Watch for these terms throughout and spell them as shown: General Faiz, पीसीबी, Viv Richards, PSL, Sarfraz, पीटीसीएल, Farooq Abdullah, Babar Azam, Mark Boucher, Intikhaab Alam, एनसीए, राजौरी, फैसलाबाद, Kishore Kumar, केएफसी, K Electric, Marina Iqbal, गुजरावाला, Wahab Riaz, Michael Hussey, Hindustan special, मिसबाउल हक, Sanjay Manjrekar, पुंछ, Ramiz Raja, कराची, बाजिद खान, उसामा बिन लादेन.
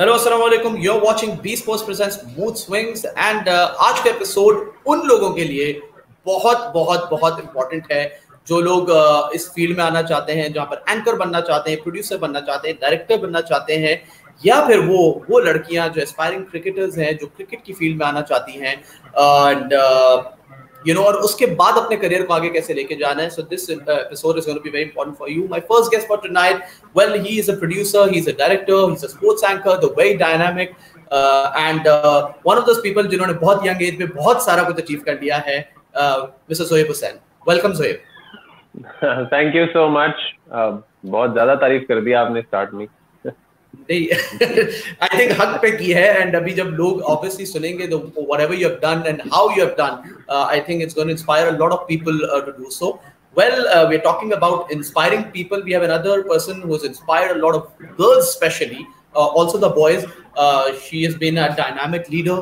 Hello अस्सलाम वालेकुम, you are watching बीस्पोर्ट्स presents mood swings and आज का एपिसोड उन लोगों के लिए बहुत बहुत बहुत इंपॉर्टेंट है जो लोग इस फील्ड में आना चाहते हैं, जहां पर एंकर बनना चाहते हैं, प्रोड्यूसर बनना चाहते हैं, डायरेक्टर बनना चाहते हैं, या फिर वो लड़कियां जो एस्पायरिंग क्रिकेटर्स हैं जो क्रिकेट की फील्ड में आना चाहती हैं एंड और उसके बाद अपने करियर को आगे कैसे लेके जाना है. So this episode is going to be very important for you. My first guest for tonight, well he is a producer, he is a director, he is a sports anchor, the very dynamic and one of those people जिन्होंने बहुत young age में बहुत सारा कुछ achieve कर लिया है, mister Zohaib Hussain. Welcome Zohaib. Thank you so much. बहुत ज्यादा तारीफ कर दिया आपने स्टार्ट में. I think हक पे की है and अभी जब लोग obviously सुनेंगे तो whatever you have done and how you have done, I think it's going to inspire a lot of people to do so. Well, we're talking about inspiring people. We have another person who's inspired a lot of girls, especially also the boys. She has been a dynamic leader.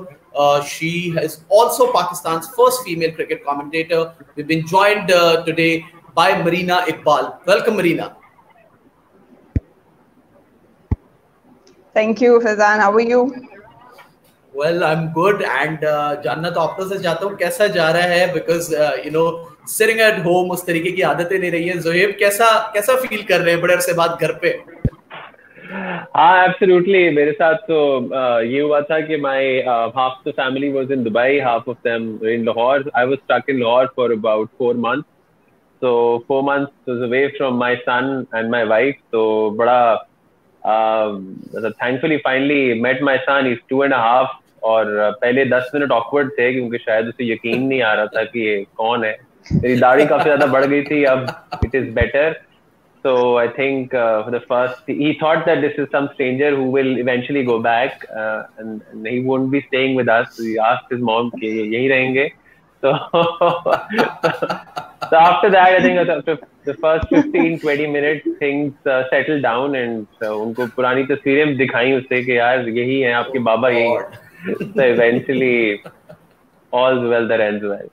She is also Pakistan's first female cricket commentator. We've been joined today by Marina Iqbal. Welcome, Marina. Thank you, Faizan. How are you? Well, I'm good. And जानना तो आप से चाहता हूँ कैसा जा रहा है, because sitting at home उस तरीके की आदतें नहीं रही हैं. ज़ोहैब कैसा फील कर रहे हैं बड़े अरसे बाद घर पे? हाँ, absolutely. मेरे साथ तो ये हुआ था कि my half the family was in Dubai, half of them in Lahore. I was stuck in Lahore for about 4 months. So 4 months was away from my son and my wife. So बड़ा thankfully finally met my son. He's 2.5 और पहले 10 minute awkward थे क्योंकि शायद उसे यकीन नहीं आ रहा था कि ये कौन है. मेरी दाढ़ी काफी ज्यादा बढ़ गई थी. अब it is better. So I think for the first he thought that this is some stranger who will eventually go back and he won't be staying with us. So he asked his mom कि यहीं रहेंगे. So after that, I think after the first 15-20 minutes, things settled down and उनको पुरानी तस्वीरें दिखाई उससे कि यार यही हैं आपके बाबा, यही हैं. So eventually, all's well that ends well.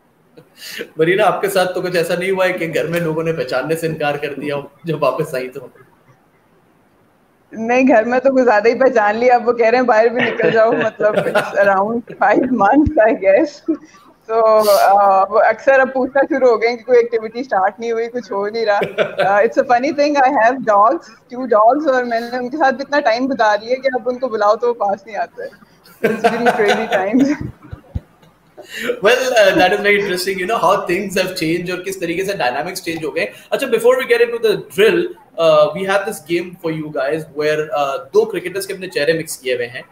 Marina, आपके साथ तो कुछ ऐसा नहीं हुआ है कि घर में लोगों ने पहचानने से इनकार कर दिया जब वापस आई तो? नहीं, घर में तो कुछ ज्यादा ही पहचान लिया. अब वो कह रहे हैं बाहर भी निकल जाओ. मतलब अराउंड 5 months I guess. तो वो अक्सर अब पूछना शुरू हो गए कि कोई एक्टिविटी स्टार्ट नहीं हुई, कुछ हो नहीं रहा. It's a funny thing, I have dogs, 2 dogs, और मैंने उनके साथ इतना टाइम बिता लिया कि अब उनको बुलाओ तो वो पास नहीं आते. It's been crazy times. Well, that is very interesting. You know how things have changed और किस तरीके से dynamics change हो गए. अच्छा, before we get into the drill, we have this game for you guys where 2 cricketers के अपने चेहरे mix किए हुए हैं.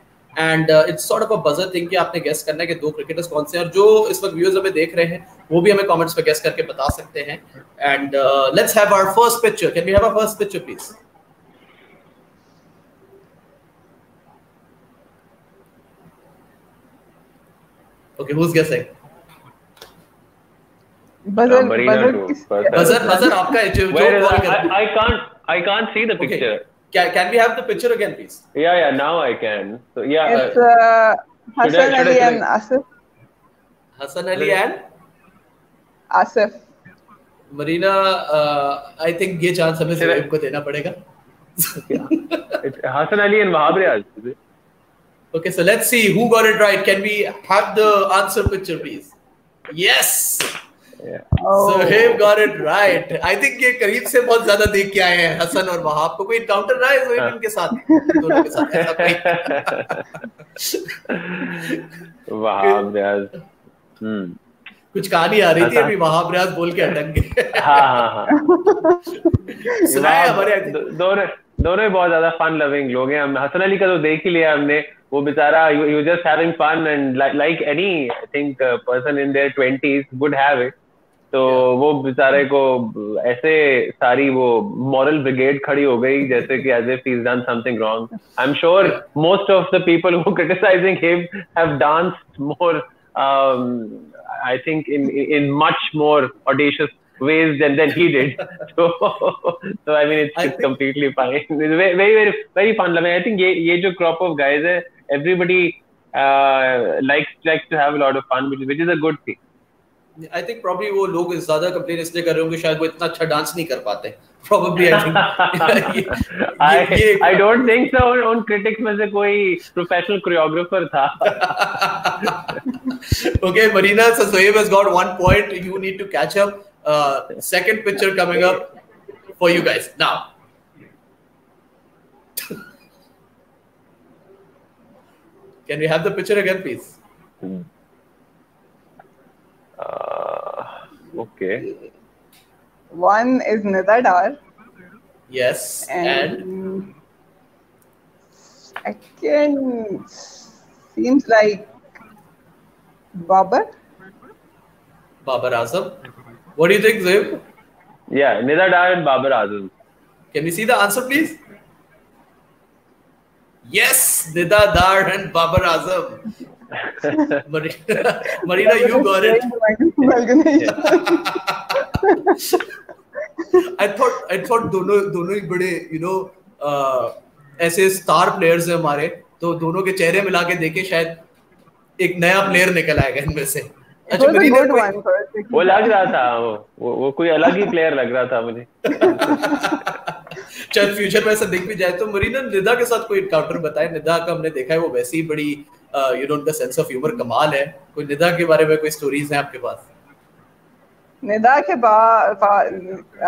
And it's sort of a buzzer thing कि आपने गेस करना है कि 2 क्रिकेटर्स कौन से हैं. और जो इस वक्त व्यूअर्स हमें देख रहे हैं वो भी हमें कमेंट्स पे गेस करके बता सकते हैं. And let's have our first picture. Can we have our first picture please? Okay, who is guessing? Buzzer आपका जो कॉल कर. I can't see the picture. Can we have the picture again, please? Yeah. Now I can. So yeah, it's Hasan Ali and Asif. Marina, I think ये chance हमें सिर्फ इनको देना पड़ेगा. Hasan Ali and Wahab Riaz. Okay, so let's see who got it right. Can we have the answer picture, please? Yes. Yeah. Oh. Zohaib got it right. I think ये करीब से बहुत ज़्यादा देख के आए हैं हसन और वहाब को. कोई encounter रहा है Zohaib इनके साथ, दोनों के साथ ऐसा कोई? वहाब रियाज. कुछ कहानी आ रही थी अभी, वहाब रियाज बोल के अटक गए. हाँ. सुनाए हमारे दोनों बहुत ज़्यादा fun loving लोग हैं. हमने हसन अली का तो देख ही लिया हमने. वो बेचारा, you just having fun and like any I think person in their 20s would have it. तो वो बेचारे को ऐसे सारी वो मॉरल ब्रिगेड खड़ी हो गई जैसे कि as if he's done something wrong. I'm sure most of the people who criticizing him have danced more I think in much more audacious ways than he did. So I mean it's completely fine. Very fun. I think ये जो crop of guys है, everybody likes to have a lot of fun, which is a good thing. I think probably वो लोग ज्यादा complain इसलिए कर रहे होंगे शायद वो इतना अच्छा डांस नहीं कर पाते probably. I don't think so उन क्रिटिक्स में से कोई प्रोफेशनल कोरियोग्राफर था। Okay Marina, so Zohaib has got 1 point, you need to catch up. Second picture coming up for you guys now. Can we have the picture again please? Okay. One is Nida Dar. Yes, and second seems like Babar Azam. What do you think, Zohaib? Yeah, Nida Dar and Babar Azam. Can we see the answer, please? Yes, Nida Dar and Babar Azam. Marina, you got it. I thought दोनों ही बड़े ऐसे star players हैं हमारे, तो दोनों के चेहरे मिला के देखे शायद एक नया प्लेयर निकल आएगा इनमें से। अच्छा मरीना, वो लग रहा था वो कोई अलग ही प्लेयर लग रहा था मुझे। चल फ्यूचर में ऐसा दिख भी जाए तो। मरीना, निदा के साथ कोई एनकाउंटर बताए। निदा का हमने देखा है वो वैसे ही बड़ी उनका सेंस ऑफ ह्यूमर कमाल है। कोई निदा के बारे में कोई स्टोरीज हैं आपके पास? निदा के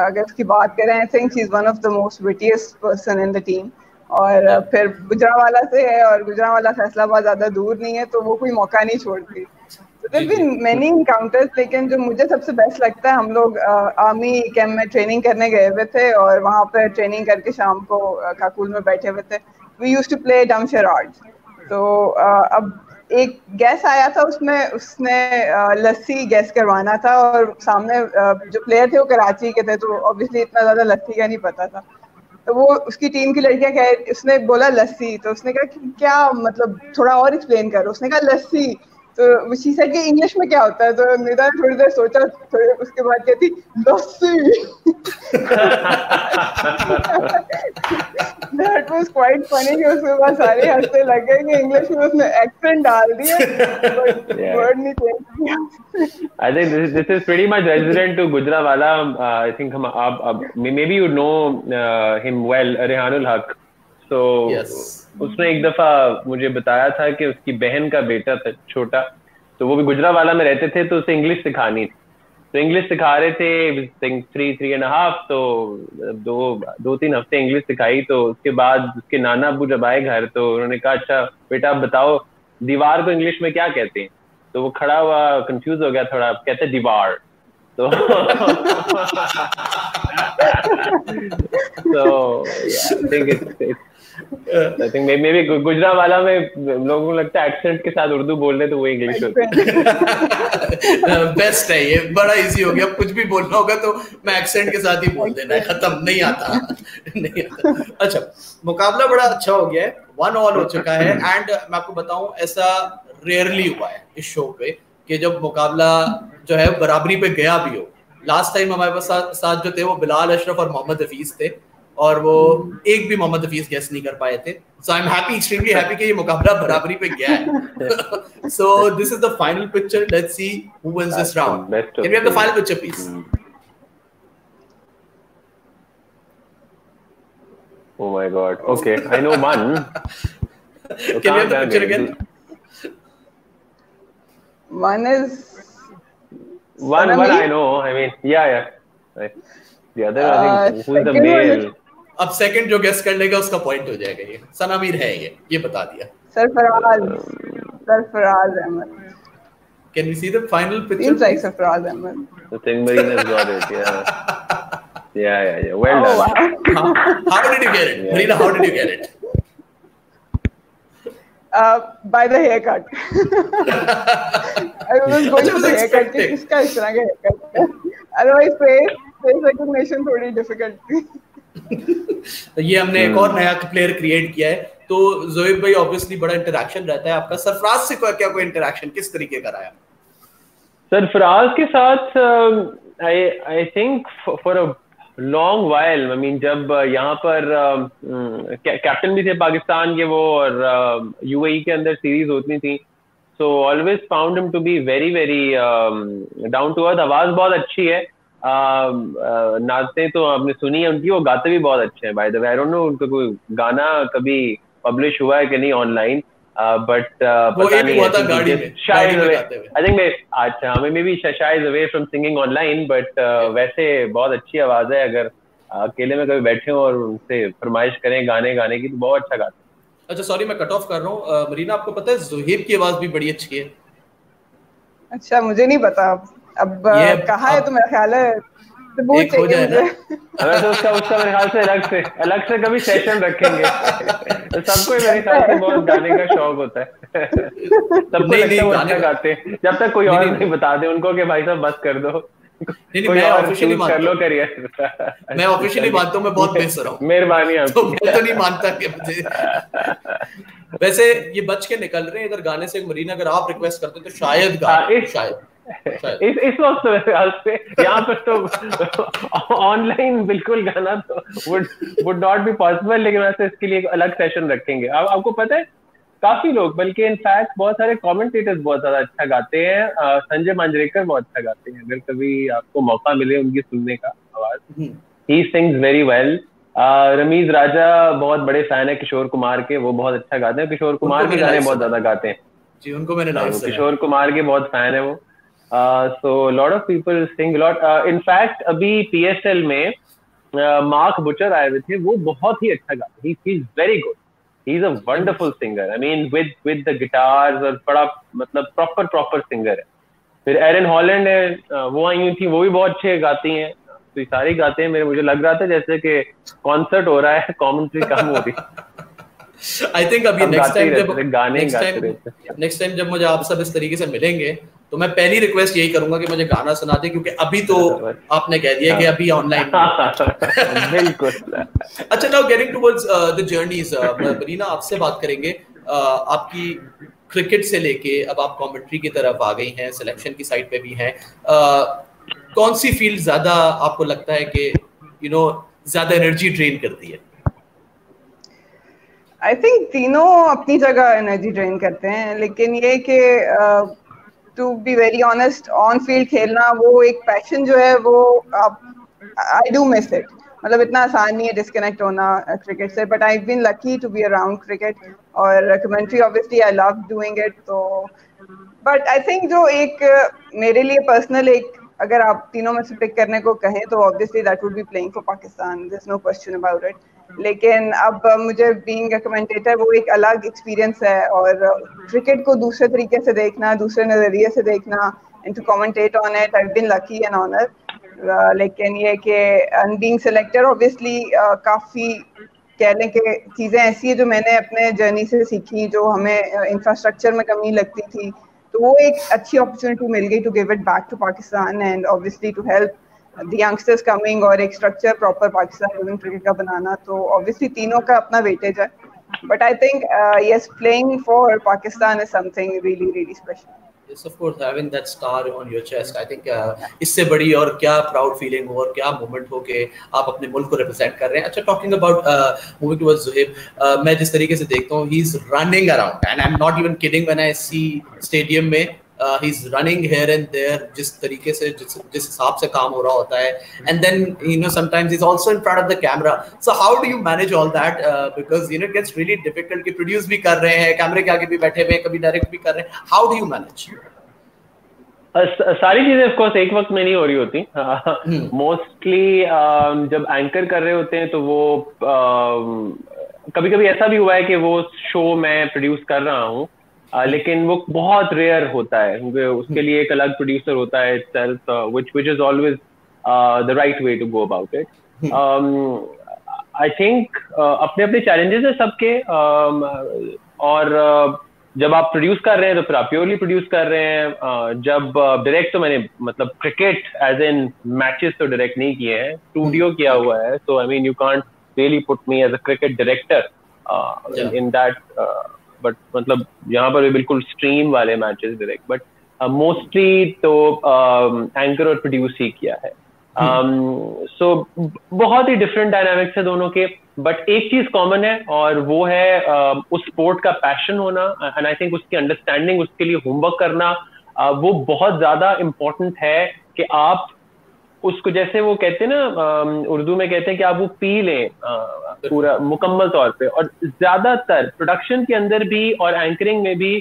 अगर की बात करें, I think she is one of the most wittiest person in the team. और फिर गुजरावाला से है और गुजरावाला फैसलाबाद ज्यादा दूर नहीं है, तो वो कोई मौका नहीं छोड़ती। तो देयर बीन मेनी एनकाउंटर्स, लेकिन जो मुझे सबसे बेस्ट लगता है, हम लोग आर्मी कैंप में ट्रेनिंग करने गए हुए थे और वहाँ पर ट्रेनिंग करके शाम को काकुल में बैठे हुए थे। वी यूज्ड टू प्ले डम शेरार्ड्स। तो अब एक गैस आया था, उसमें उसने लस्सी गैस करवाना था और सामने जो प्लेयर थे वो कराची के थे, तो ऑब्वियसली इतना ज़्यादा लस्सी का नहीं पता था। तो वो उसकी टीम की लड़कियाँ कह, उसने बोला लस्सी, तो उसने कहा कि क्या मतलब, थोड़ा और एक्सप्लेन करो। उसने कहा लस्सी, तो उसी से कि इंग्लिश में क्या होता है। तो निदा ने थोड़ी देर सोचा, उसके बाद कहती That was quite funny कि उसके बाद सारे हंसने लग गए कि इंग्लिश में उसने एक्सेंट डाल दिया, but word नहीं चेंज किया। I think this is pretty much resident to Gujranwala. I think हम आप maybe you know him well, Rehanul Haq. तो उसने एक दफा मुझे बताया था कि उसकी बहन का बेटा था छोटा, तो वो भी गुजरावाला में रहते थे, तो उसे इंग्लिश सिखानी थी। तो इंग्लिश सिखा रहे थे 3.5, तो 2-3 हफ्ते इंग्लिश सिखाई। तो उसके बाद उसके नाना अबू जब आए घर, तो उन्होंने कहा अच्छा बेटा आप बताओ दीवार को इंग्लिश में क्या कहते हैं। तो वो खड़ा हुआ कंफ्यूज हो गया थोड़ा, कहते दीवार। So, yeah, I think I think maybe गुजरावाला में लोगों को लगता है एक्सेंट के साथ उर्दू बोलने, तो वो इंग्लिश होती। बेस्ट है ये, बड़ा इजी हो गया। कुछ भी बोलना होगा तो मैं एक्सेंट के साथ ही बोल देना है, खत्म, नहीं आता अच्छा, मुकाबला बड़ा अच्छा हो गया है, 1-1 हो चुका है। एंड मैं आपको बताऊं ऐसा रेयरली हुआ है इस शो पे कि जब मुकाबला जो है बराबरी पे गया भी हो। लास्ट टाइम हमारे पास साथ जो थे वो बिलाल अशरफ और मोहम्मद हफीज थे, और वो एक भी मोहम्मद हफीज गेस नहीं कर पाए थे। So I am happy, extremely happy कि ये मुकाबला बराबरी पे गया है। So this is the final picture, let's see who wins this round. Can we have the final picture please? Oh my god, okay I no one. Can we have the picture again? One I know. I mean, yeah. The other I think who's the male? अब second जो guess कर लेगा उसका point हो जाएगा ये। सनामीर है ये बता दिया। Sarfraz Ahmed. Can we see the final picture? Seems like Sarfraz Ahmed. The thing Marina's got it, yeah. Yeah. Well done. Oh, wow. How did you get it, Marina? How did you get it? By the haircut. I was going to the haircut कि किसका इस तरह का haircut है, otherwise face recognition थोड़ी difficult थी। ये हमने एक और नया player create किया है, तो Zohaib भाई obviously बड़ा interaction रहता है आपका। सरफराज से क्या कोई interaction किस तरीके का रहा? सरफराज के साथ I think for a long while, I mean, जब यहाँ पर कैप्टन भी थे पाकिस्तान के वो, और यूएई के अंदर सीरीज होती थी, So always found him to be very down to earth. आवाज़ बहुत अच्छी है, नाचते तो आपने सुनी है उनकी, वो गाते भी बहुत अच्छे हैं। By the way, I don't know उनका कोई गाना कभी पब्लिश हुआ है कि नहीं ऑनलाइन, बट पता नहीं हुआ था गाड़ी में शायद, आई थिंक अच्छा हमें भी शायद away from singing online, but वैसे बहुत अच्छी आवाज़ है। अगर अकेले में कभी बैठे हो और उनसे फरमाइश करें गाने गाने की तो बहुत अच्छा गाते हैं। अच्छा सॉरी मैं कट ऑफ कर रहा हूँ। मरीना आपको पता है ज़ुहैब की आवाज भी बड़ी अच्छी है? अच्छा मुझे नहीं पता, अब कहाँ है तो मेरा ख्याल है एक हो जाए तो उसका मेरे ख्याल से अलग से कभी सेशन रखेंगे। सबको मेरे ख्याल से बहुत गाने का शौक होता है, सबको गाने गाते हैं, जब तक कोई और नहीं बता दे उनको कि भाई साहब बस कर दो। मैं ऑफिशियली मानता हूं मैं बहुत बेहतर हूं, मेहरबानी आप। मैं तो नहीं मानता कि मुझे वैसे ये बच के निकल रहे हैं इधर गाने से। मरीना अगर आप रिक्वेस्ट करते तो शायद इस वक्त यहाँ पर तो ऑनलाइन बिल्कुल गाना तो वुड नॉट बी पॉसिबल, लेकिन वैसे इसके लिए अलग सेशन रखेंगे। आपको पता है काफी लोग, बल्कि इनफैक्ट बहुत सारे कमेंटेटर्स बहुत ज्यादा अच्छा गाते हैं। संजय मांजरेकर बहुत अच्छा गाते हैं, अगर कभी आपको मौका मिले उनकी सुनने का, आवाज ही sings very well. Rameez Raja बहुत बड़े फैन है किशोर कुमार के, वो बहुत अच्छा गाते हैं। किशोर कुमार के गाने बहुत ज्यादा गाते हैं जी, उनको मैंने लाइव सुना। किशोर कुमार के बहुत फैन है वो, so lot of people sing lot. In fact अभी PSL में मार्क बुचर आए हुए थे, वो बहुत ही अच्छा गाते हैं, he is very good, he's a wonderful singer, I mean with the guitars, और बड़ा मतलब proper singer है। फिर एरन हॉलैंड है, वो आई हुई थी, वो भी बहुत अच्छे गाती हैं। तो ये सारे गाते हैं, मेरे मुझे लग रहा था जैसे कि कॉन्सर्ट हो रहा है, कमेंट्री कम हो रही है। I think अभी next time जब मुझे आप सब इस तरीके से मिलेंगे तो मैं पहली रिक्वेस्ट यही करूंगा कि मुझे गाना सुना दे, क्योंकि अभी तो आपने कह दिया कि अभी ऑनलाइन बिल्कुल। अच्छा now getting towards the journeys, Marina आपसे बात करेंगे, आपकी क्रिकेट से लेके अब आप कमेंट्री की तरफ आ गई हैं, सिलेक्शन की साइड पे भी हैं, कौन सी फील्ड ज्यादा आपको लगता है कि यू नो ज्यादा एनर्जी ड्रेन करती है? आई थिंक तीनों अपनी जगह एनर्जी ड्रेन करते हैं, लेकिन ये कि to be very honest on field खेलना वो एक पैशन जो है वो आई डू मिस इट। मतलब इतना आसान नहीं है डिस्कनेक्ट होना क्रिकेट से, but I have been lucky to be around cricket और commentary, obviously I love doing it. तो बट आई थिंक जो एक मेरे लिए पर्सनल एक अगर आप तीनों में से पिक करने को कहें तो obviously that would be playing for Pakistan, there is no question about it. लेकिन अब मुझे बीइंग अ कमेंटेटर वो एक अलग एक्सपीरियंस है, और क्रिकेट को दूसरे तरीके से देखना, दूसरे नज़रिए से देखना, and to commentate on it, I have been lucky and honour. लेकिन ये कि एंड बीइंग सिलेक्टेड ऑब्वियसली काफ़ी कहने के चीज़ें ऐसी है जो मैंने अपने जर्नी से सीखी, जो हमें इंफ्रास्ट्रक्चर में कमी लगती थी, तो वो एक अच्छी अपॉर्चुनिटी मिल गई to give it back to Pakistan and obviously to help the youngsters coming और एक structure proper Pakistan women cricket का बनाना। तो ऑब्वियसली तीनों का अपना वेटेज है, but I think yes playing for Pakistan is something really really special. Yes of course having that star on your chest, I think इससे बड़ी और क्या प्राउड फीलिंग हो और क्या मोमेंट हो के आप अपने मुल्क को रिप्रेजेंट कर रहे हैं। अच्छा talking about moving towards Zohaib, मैं जिस तरीके से देखता हूं he is running around and I am not even kidding when I see stadium में he is running here and there, जिस तरीके से जिस हिसाब से काम हो रहा होता है, and then you know sometimes he's also in front of the camera. So how do you manage all that? Because you know it gets really difficult कि produce भी कर रहे हैं, कैमरे के आगे भी बैठे हुए, कभी direct भी कर रहे हैं. How do you manage? सारी चीजें of course एक वक्त में नहीं हो रही होती। Mostly जब anchor कर रहे होते हैं तो वो कभी-कभी ऐसा भी हुआ है कि वो show मैं produce कर रहा हूँ, लेकिन वो बहुत रेयर होता है क्योंकि उसके लिए एक अलग प्रोड्यूसर होता है itself, which is always the right way to go about it. I think अपने अपने चैलेंजेस हैं सबके, और जब आप प्रोड्यूस कर रहे हैं तो फिर आप प्योरली प्रोड्यूस कर रहे हैं। जब डायरेक्ट तो मैंने मतलब क्रिकेट एज इन मैचेस तो डायरेक्ट नहीं किए हैं, स्टूडियो किया हुआ है, so I mean you can't really put me as a cricket director in that, but मतलब यहाँ पर भी बिल्कुल स्ट्रीम वाले मैचेस डायरेक्ट, बट मोस्टली तो एंकर और प्रोड्यूस ही किया है। सो बहुत ही डिफरेंट डायनामिक्स है दोनों के। बट एक चीज कॉमन है और वो है उस स्पोर्ट का पैशन होना एंड आई थिंक उसकी अंडरस्टैंडिंग, उसके लिए होमवर्क करना वो बहुत ज्यादा इम्पोर्टेंट है कि आप उसको, जैसे वो कहते हैं ना उर्दू में कहते हैं कि आप वो पी लें पूरा मुकम्मल तौर पे। और ज्यादातर प्रोडक्शन के अंदर भी और एंकरिंग में भी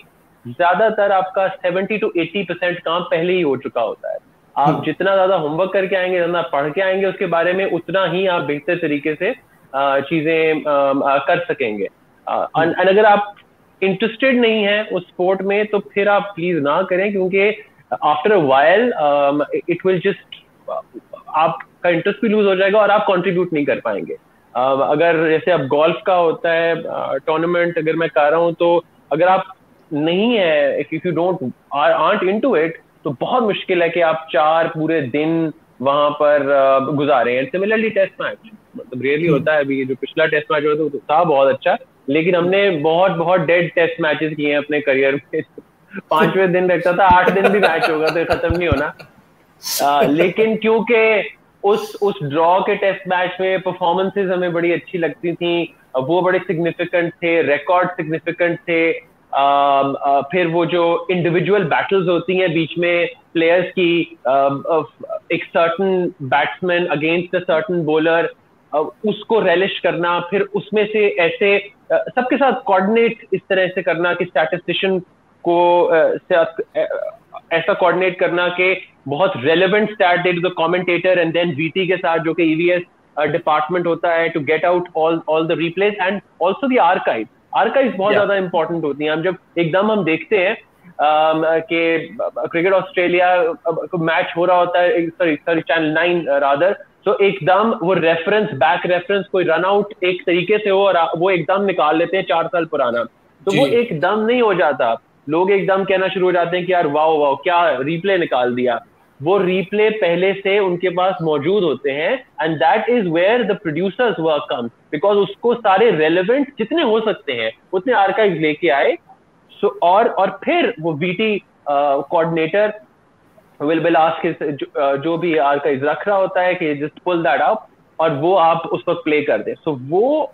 ज्यादातर आपका 70 to 80% काम पहले ही हो चुका होता है। आप जितना ज्यादा होमवर्क करके आएंगे, जितना पढ़ के आएंगे उसके बारे में, उतना ही आप बेहतर तरीके से चीजें कर सकेंगे। और अगर आप इंटरेस्टेड नहीं है उस स्पोर्ट में तो फिर आप प्लीज ना करें, क्योंकि after a while it will just आपका इंटरेस्ट भी लूज हो जाएगा और आप कंट्रीब्यूट नहीं कर पाएंगे। अगर जैसे अब गोल्फ का होता है टूर्नामेंट, अगर मैं कह रहा हूँ तो अगर आप नहीं है, if you don't art into it, तो बहुत मुश्किल है कि आप 4 पूरे दिन वहां पर गुजारे। एंड सिमिलरली टेस्ट मैच मतलब रियली होता है। अभी जो पिछला टेस्ट मैच हुआ था बहुत अच्छा, लेकिन हमने बहुत बहुत डेड टेस्ट मैचेस किए हैं अपने करियर में। 5वें दिन लगता था 8 दिन भी मैच होगा तो खत्म नहीं होना। लेकिन क्योंकि उस ड्रॉ के टेस्ट मैच में परफॉर्मेंसेस हमें बड़ी अच्छी लगती थी, वो बड़े सिग्निफिकेंट थे, रिकॉर्ड सिग्निफिकेंट थे। फिर वो जो इंडिविजुअल बैटल्स होती हैं बीच में प्लेयर्स की, एक certain batsman against a certain bowler, उसको रेलिश करना, फिर उसमें से ऐसे सबके साथ कोऑर्डिनेट इस तरह से करना कि स्टैटिस्टिशियन को ऐसा कोऑर्डिनेट करना कि बहुत रेलेवेंट स्टैट दे to the commentator and then VT के साथ जो कि ईवीएस डिपार्टमेंट होता है to get out all the replays and also the archives बहुत ज्यादा इंपॉर्टेंट होती हैं। हम जब एकदम हम देखते हैं कि क्रिकेट ऑस्ट्रेलिया मैच हो रहा होता है, सॉरी चैनल 9 रादर, तो एकदम वो रेफरेंस, बैक रेफरेंस, कोई रन आउट एक तरीके से हो और वो एकदम निकाल लेते हैं 4 साल पुराना, तो वो एकदम नहीं हो जाता। लोग एकदम कहना शुरू हो जाते हैं कि यार वाओ वाओ क्या रिप्ले निकाल दिया। वो रिप्ले पहले से उनके पास मौजूद होते हैं and that is where the producers work comes, because उसको सारे रेलेवेंट जितने हो सकते हैं उतने आर्काइव लेके आए। सो और फिर वो वीटी कोऑर्डिनेटर विल आस्क जो भी आर्काइव रख रहा होता है कि जस्ट पुल दैट अप और वो आप उस पर प्ले कर दें। सो वो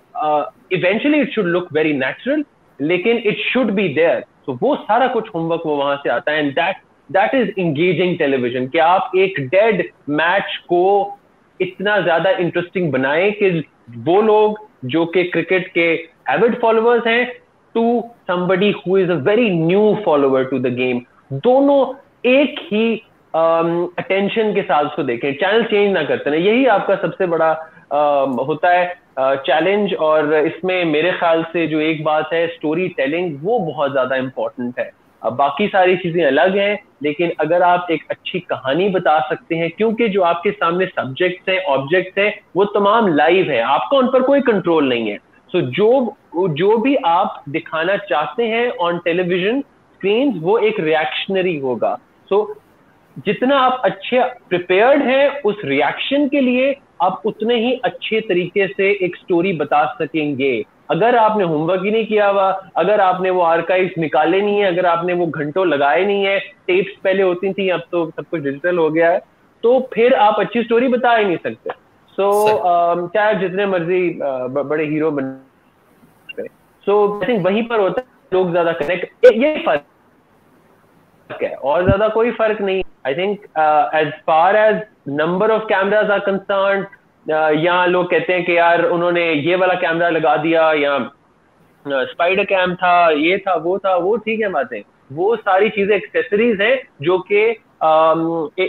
eventually it should look very natural, लेकिन इट शुड बी देयर। तो वो सारा कुछ होमवर्क वो वहां से आता है and that is engaging television, कि आप एक डेड मैच को इतना ज्यादा इंटरेस्टिंग बनाएं कि वो लोग जो कि क्रिकेट के एविड फॉलोअर्स हैं to somebody who is a very new follower to the game, दोनों एक ही अटेंशन के साथ उसको देखें, चैनल चेंज ना करते हैं। यही आपका सबसे बड़ा होता है चैलेंज। और इसमें मेरे ख्याल से जो एक बात है स्टोरी टेलिंग, वो बहुत ज्यादा इम्पोर्टेंट है। बाकी सारी चीजें अलग हैं, लेकिन अगर आप एक अच्छी कहानी बता सकते हैं, क्योंकि जो आपके सामने सब्जेक्ट्स हैं, ऑब्जेक्ट्स हैं, वो तमाम लाइव हैं, आपका उन पर कोई कंट्रोल नहीं है। सो जो भी आप दिखाना चाहते हैं ऑन टेलीविजन स्क्रीन, वो एक रिएक्शनरी होगा। सो जितना आप अच्छे प्रिपेयर्ड हैं उस रिएक्शन के लिए, आप उतने ही अच्छे तरीके से एक स्टोरी बता सकेंगे। अगर आपने होमवर्क ही नहीं किया हुआ, अगर आपने वो आर्काइव्स निकाले नहीं है, अगर आपने वो घंटों लगाए नहीं है, टेप्स पहले होती थी, अब तो सब कुछ डिजिटल हो गया है, तो फिर आप अच्छी स्टोरी बता ही नहीं सकते। सो चाहे आप जितने मर्जी बड़े हीरो बन। सो आई थिंक वहीं पर होता है लोग ज्यादा कनेक्ट, ये फर्क है और ज्यादा कोई फर्क नहीं। I think as far as number of cameras are concern, या लोग कहते हैं कि यार उन्होंने ये वाला कैमरा लगा दिया या स्पाइडर कैम था, ये था वो ठीक है बातें, वो सारी चीजें एक्सेसरीज हैं जो कि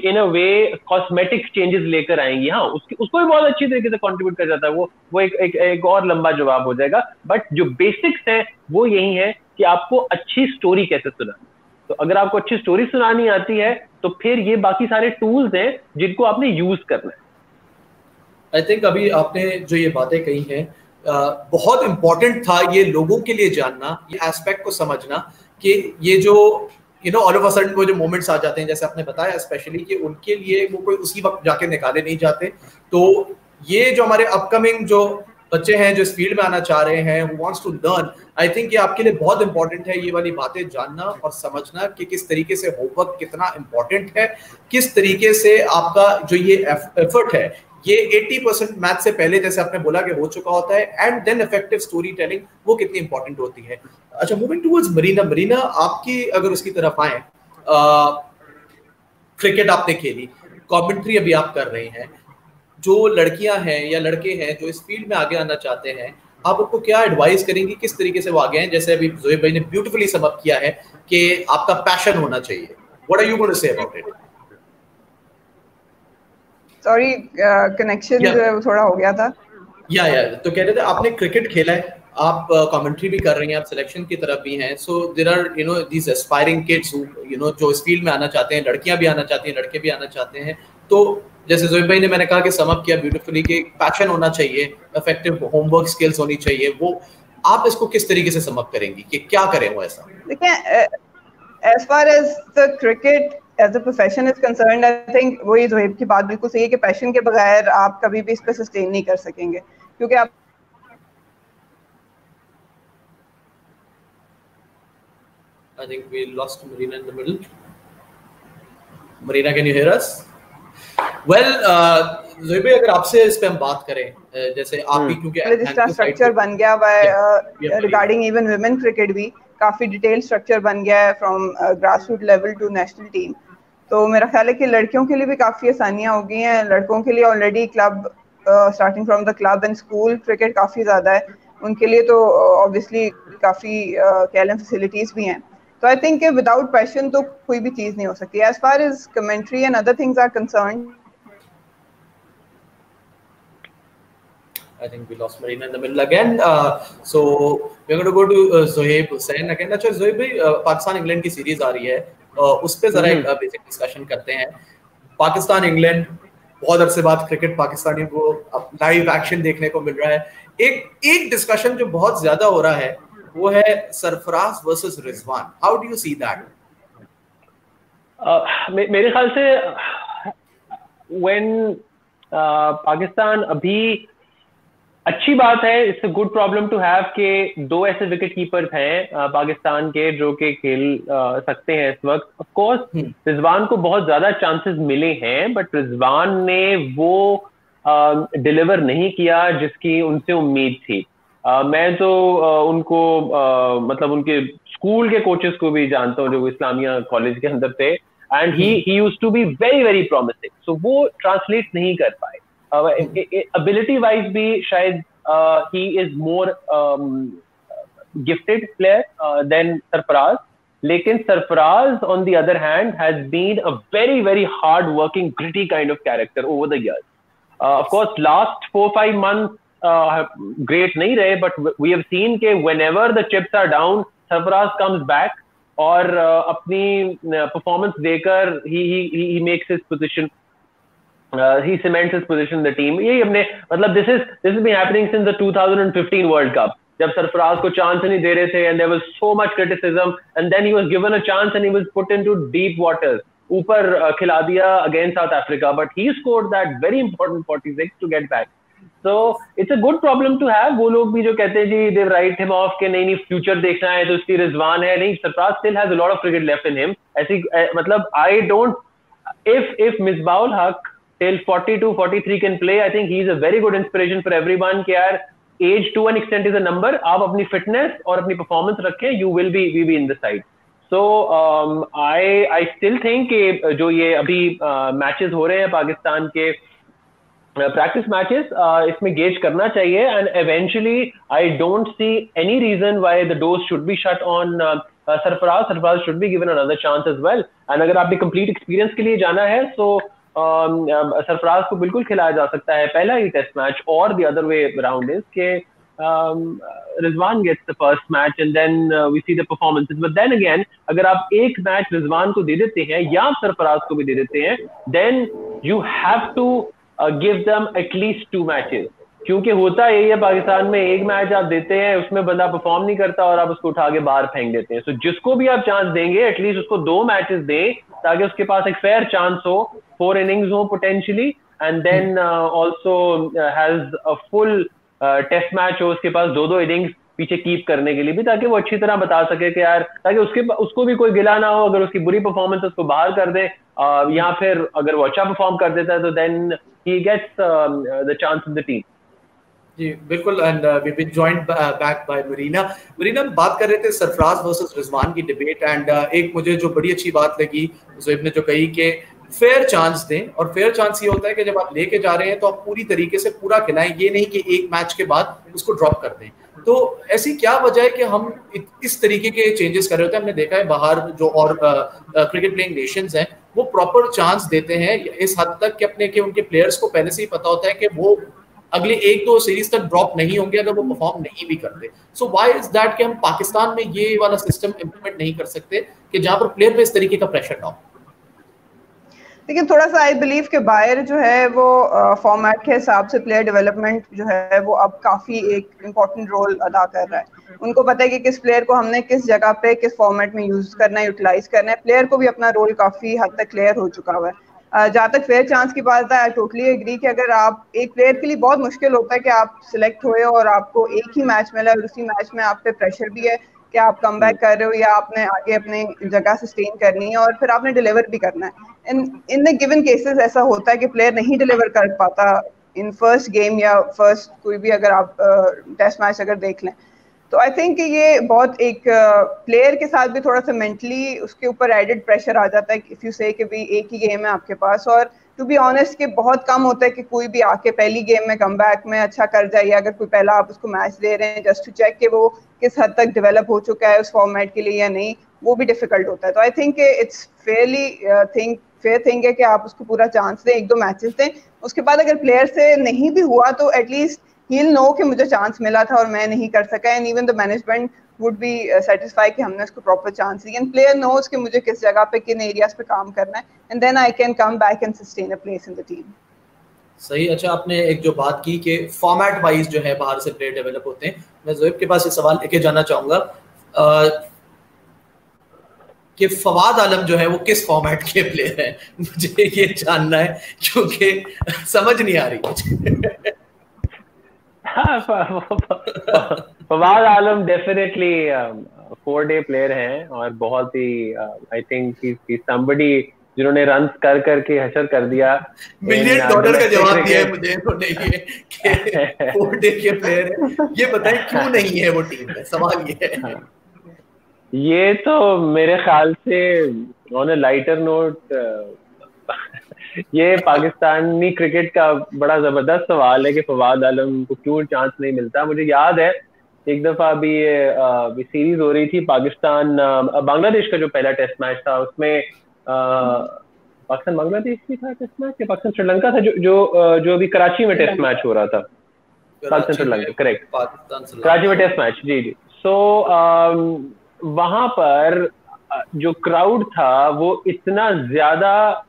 इन अ वे कॉस्मेटिक चेंजेस लेकर आएंगी। हाँ, उसको भी बहुत अच्छी तरीके से कंट्रीब्यूट कर जाता है, वो एक और लंबा जवाब हो जाएगा, बट जो बेसिक्स है वो यही है कि आपको अच्छी स्टोरी कैसे सुनानी। तो अगर आपको अच्छी स्टोरी सुनानी आती है तो फिर ये बाकी सारे टूल्स हैं जिनको आपने यूज करना है। आई थिंक अभी आपने जो ये बातें कही हैं, बहुत इम्पोर्टेंट था ये लोगों के लिए जानना, ये एस्पेक्ट को समझना कि ये जो ऑल ऑफ अ सडन वो जो मोमेंट्स आ जाते हैं, जैसे आपने बताया स्पेशली, कि उनके लिए वो कोई उसी वक्त जाके निकाले नहीं जाते। तो ये जो हमारे अपकमिंग जो बच्चे हैं जो इस फील्ड में आना चाह रहे हैं, wants to learn, I think ये आपके लिए बहुत इंपॉर्टेंट है ये वाली बातें जानना और समझना कि किस तरीके से होमवर्क कितना इंपॉर्टेंट है, किस तरीके से आपका जो ये एफर्ट है ये 80% मैच से पहले जैसे आपने बोला कि हो चुका होता है, and then effective story telling वो कितनी इंपॉर्टेंट होती है। अच्छा, मूविंग टुवर्ड्स मरीना, मरीना आपकी अगर उसकी तरफ आए, क्रिकेट आपने खेली, कमेंट्री अभी आप कर रहे हैं, जो लड़कियां हैं या लड़के हैं जो इस फील्ड में आगे आना चाहते हैं, आप उनको क्या एडवाइस करेंगी, किस तरीके से वो आगे हैं? जैसे अभी ज़ोहेब भाई ने ब्यूटीफुली सम अप किया है कि आपका पैशन होना चाहिए, what are you going to say about it? Sorry, connection थोड़ा हो गया था। या तो कह रहे थे आपने क्रिकेट खेला है, आप कमेंट्री भी कर रही हैं, आप सिलेक्शन की तरफ भी हैं, so there are you know these aspiring kids you know जो इस फील्ड में आना चाहते हैं, लड़कियां भी आना चाहती हैं, लड़के भी आना चाहते हैं, तो जैसे ज़ोहेब भाई ने मैंने कहा कि सम अप किया ब्यूटीफुली कि पैशन होना चाहिए, इफेक्टिव होमवर्क स्किल्स होनी चाहिए, वो आप इसको किस तरीके से सम अप करेंगी कि क्या करें वो ऐसा? देखिए, as far as the cricket as a profession is concern, I think वही ज़ोहेब की बात बिल्कुल सही है कि पैशन के बगैर आप कभी भी इस पर सस्टेन नहीं कर सकेंगे, क्योंकि आप I think we lost Marina in the middle. Marina, can you hear us? Well, Zoheb भाई अगर आपसे इस पे हम बात करें, जैसे आप भी क्योंकि रजिस्ट्रा स्ट्रक्चर बन गया है रिगार्डिंग इवन वुमेन क्रिकेट भी काफी डिटेल स्ट्रक्चर बन गया है from grassroot level to national team, तो मेरा ख्याल है कि लड़कियों के लिए भी काफी आसानियां हो गई हैं। लड़कों के लिए already club starting from the club and school cricket काफी ज्यादा है, उनके लिए तो ऑब्वियसली काफी कैलेंडर फैसिलिटीज भी हैं, तो आई थिंक विदाउट पैशन तो कोई भी चीज नहीं हो सकती। As far as commentary and other things are concern, I think we lost Marina in the middle again. So we're going to go to Zohaib Hussain again. अच्छा, Zohaib भाई, पाकिस्तान-इंग्लैंड की सीरीज आ रही है, उस पे जरा एक बेसिक डिस्कशन करते हैं। पाकिस्तान-इंग्लैंड, बहुत अरसे बाद क्रिकेट पाकिस्तानियों को लाइव एक्शन देखने को मिल रहा है। एक डिस्कशन जो बहुत ज्यादा हो रहा है वो है Sarfaraz versus Rizwan, how do you see that? मेरे ख्याल से व्हेन पाकिस्तान अभी, अच्छी बात है, it's a good problem to have के दो ऐसे विकेट कीपर्स हैं पाकिस्तान के जो के खेल सकते हैं इस वक्त। ऑफ कोर्स रिजवान को बहुत ज्यादा चांसेस मिले हैं, बट रिजवान ने वो डिलीवर नहीं किया जिसकी उनसे उम्मीद थी। मैं तो उनको मतलब उनके स्कूल के कोचेस को भी जानता हूँ जो इस्लामिया कॉलेज के अंदर थे, and he used to be very very promising, so वो ट्रांसलेट नहीं कर पाए। एबिलिटी वाइज भी शायद he is more gifted player than Sarfaraz, लेकिन Sarfaraz on the other hand has been a very very hard working gritty kind of character over the years. Of course last 4-5 month great नहीं रहे, but we have seen के whenever the chips are down Sarfaraz comes back और अपनी performance देकर he makes his position, he cements his position in the team. ये हमने मतलब this has been happening since the 2015 World Cup, जब सरफराज को chance नहीं दे रहे थे, and there was so much criticism, and then he was given a chance and he was put into deep waters. ऊपर खिला दिया against South Africa, but he scored that very important 46 to get back. So it's a good problem to have. वो लोग भी जो कहते हैं जी they write him off के नहीं future देखना है तो उसकी रिजवान है, नहीं, Sarfaraz still has a lot of cricket left in him. ऐसी मतलब I don't, if Misbaul Haq till 42, 43 can play, I think he is a very good inspiration for everyone. कि यार, age to an extent is a number. आप अपनी fitness और अपनी performance रखें, we will be in the side. So I still think कि जो ये अभी matches हो रहे हैं पाकिस्तान के practice matches, इसमें gauge करना चाहिए, and eventually I don't see any reason why the doors should be shut on Sarfraz should be given another chance as well. And अगर आपने complete experience के लिए जाना है, so सरफराज को बिल्कुल खिलाया जा सकता है पहला ही टेस्ट मैच, और the other way round is के Rizwan gets the first match and then we see the performances, but then again अगर आप एक मैच रिजवान को दे देते हैं या आप सरफराज को भी दे देते हैं, then you have to give them at least 2 matches, क्योंकि होता यही है पाकिस्तान में, एक मैच आप देते हैं उसमें बंदा परफॉर्म नहीं करता और आप उसको उठा के बाहर फेंक देते हैं। सो जिसको भी आप चांस देंगे एटलीस्ट उसको 2 मैचेस दें ताकि उसके पास एक फेयर चांस हो, 4 इनिंग्स हो potentially, and then also has a full test match हो उसके पास, 2-2 इनिंग्स पीछे कीप करने के लिए भी, ताकि वो अच्छी तरह बता सके कि यार, ताकि उसको भी कोई गिला ना हो, अगर उसकी बुरी परफॉर्मेंस उसको बाहर कर दे, या फिर अगर वो अच्छा परफॉर्म कर देता है तो then he gets the chance of the team. जी बिल्कुल, and we been joined back by Marina. Marina, हम बात कर रहे थे सरफराज वर्सेस रिजवान की डिबेट, एंड एक मुझे जो बड़ी अच्छी बात लगी ज़ोहेब ने जो कही कि फेयर चांस दें, और फेयर चांस ये होता है कि जब आप लेके जा रहे हैं तो आप पूरी तरीके से पूरा खिलाएं, ये नहीं कि एक मैच के बाद उसको ड्रॉप कर दें। तो ऐसी क्या वजह है कि हम इस तरीके के चेंजेस कर रहे होते हैं? हमने देखा है बाहर जो और क्रिकेट प्लेइंग नेशंस हैं वो प्रॉपर चांस देते हैं इस हद तक कि उनके प्लेयर्स को पहले से ही पता होता है कि वो अगले एक दो सीरीज तक ड्रॉप नहीं होंगे अगर वो परफॉर्म नहीं भी करते। सो व्हाई इज दैट कि हम पाकिस्तान में ये वाला सिस्टम इम्प्लीमेंट नहीं कर सकते कि जहाँ पर प्लेयर पे इस तरीके का प्रेशर ना हो? लेकिन थोड़ा सा आई बिलीव के बायर जो है वो फॉर्मेट के हिसाब से प्लेयर डेवलपमेंट जो है वो अब काफ़ी एक इम्पॉर्टेंट रोल अदा कर रहा है। उनको पता है कि किस प्लेयर को हमने किस जगह पे किस फॉर्मेट में यूज़ करना है, यूटिलाइज करना है। प्लेयर को भी अपना रोल काफ़ी हद तक क्लियर हो चुका हुआ है। जहाँ तक फेयर चांस की बात है, आई टोटली एग्री कि अगर आप एक प्लेयर के लिए बहुत मुश्किल होता है कि आप सिलेक्ट हुए और आपको एक ही मैच मिला और उसी मैच में आप पे प्रेशर भी है कि आप कम बैक कर रहे हो या आपने आगे अपने जगह सस्टेन करनी है और फिर आपने डिलीवर भी करना है। इन द गिवन केसेस ऐसा होता है कि प्लेयर नहीं डिलीवर कर पाता इन फर्स्ट गेम या फर्स्ट कोई भी अगर आप टेस्ट मैच अगर देख लें तो आई थिंक ये बहुत एक प्लेयर के साथ भी थोड़ा सा मेंटली उसके ऊपर एडेड प्रेशर आ जाता है इफ़ यू से कि भी एक ही गेम है आपके पास। और टू बी ऑनेस्ट कि बहुत कम होता है कि कोई भी आके पहली गेम में कमबैक में अच्छा कर जाए, या अगर कोई पहला आप उसको मैच दे रहे हैं जस्ट टू चेक कि वो किस हद तक डेवलप हो चुका है उस फॉर्मेट के लिए या नहीं, वो भी डिफिकल्ट होता है। तो I think it's fair thing है कि आप उसको पूरा चांस दें, एक दो मैचेस दें, उसके बाद अगर प्लेयर से नहीं भी हुआ तो एटलीस्ट ही'll know कि मुझे चांस मिला था और मैं नहीं कर सका, and even the management would be satisfy कि हमने उसको प्रॉपर चांस दिया, एंड प्लेयर नोज कि मुझे किस जगह पे किन एरियाज पे काम करना है, and then I can come back and sustain a place in the team. सही। अच्छा, आपने एक जो बात की कि फॉर्मेट वाइज जो है बाहर से प्लेयर डेवलप होते हैं, मैं ज़ोहेब के पास ये सवाल लेके जाना चाहूँगा कि फवाद आलम जो है वो किस फॉर्मेट के प्लेयर हैं, मुझे ये जानना है क्योंकि समझ नहीं आ रही। हाँ, Fawad Alam definitely 4-day player हैं और बहुत ही आई थिंक somebody जिन्होंने रन कर करके हशर कर दिया। $1 million का जवाब दिया है मुझे तो नहीं है कि 4-day के प्लेयर है, ये बताएं क्यों नहीं है वो टीम में, सवाल ये है। ये तो मेरे ख्याल से ऑन अ लाइटर नोट ये पाकिस्तानी क्रिकेट का बड़ा जबरदस्त सवाल है कि फवाद आलम को क्यों चांस नहीं मिलता। मुझे याद है एक दफा अभी ये सीरीज हो रही थी पाकिस्तान बांग्लादेश का, जो पहला टेस्ट मैच था उसमें पाकिस्तान बांग्लादेश भी था टेस्ट मैच, या पाकिस्तान श्रीलंका था, जो अभी कराची में टेस्ट मैच हो रहा था। पाकिस्तान श्रीलंका, करेक्ट, कराची में टेस्ट मैच। जी। सो वहां पर जो क्राउड था वो इतना ज्यादा,